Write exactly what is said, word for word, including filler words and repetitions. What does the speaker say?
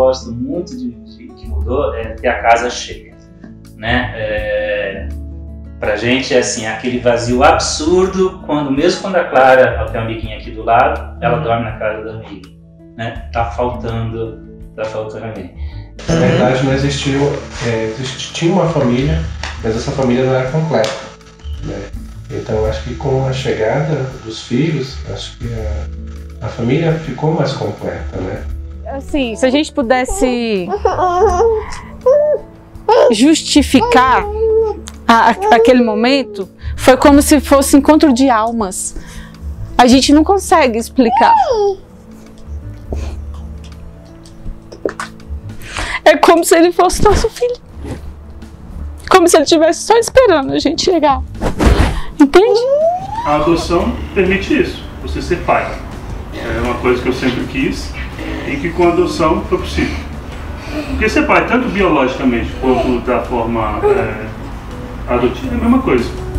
gosto muito de, de, de mudou é ter a casa cheia, né? É, pra gente é assim, aquele vazio absurdo, quando mesmo quando a Clara, ela tem uma amiguinha aqui do lado, ela dorme na casa da amiga, né? Tá faltando, tá faltando alguém. Na verdade não existiu, é, existia uma família, mas essa família não era completa, né? Então acho que com a chegada dos filhos, acho que a, a família ficou mais completa, né? Assim, se a gente pudesse justificar a, a, aquele momento, foi como se fosse encontro de almas. A gente não consegue explicar. É como se ele fosse nosso filho. Como se ele estivesse só esperando a gente chegar. Entende? A adoção permite isso, você ser pai. É uma coisa que eu sempre quis e que com a adoção foi possível. Porque ser pai, tanto biologicamente quanto da forma é, adotiva, é a mesma coisa.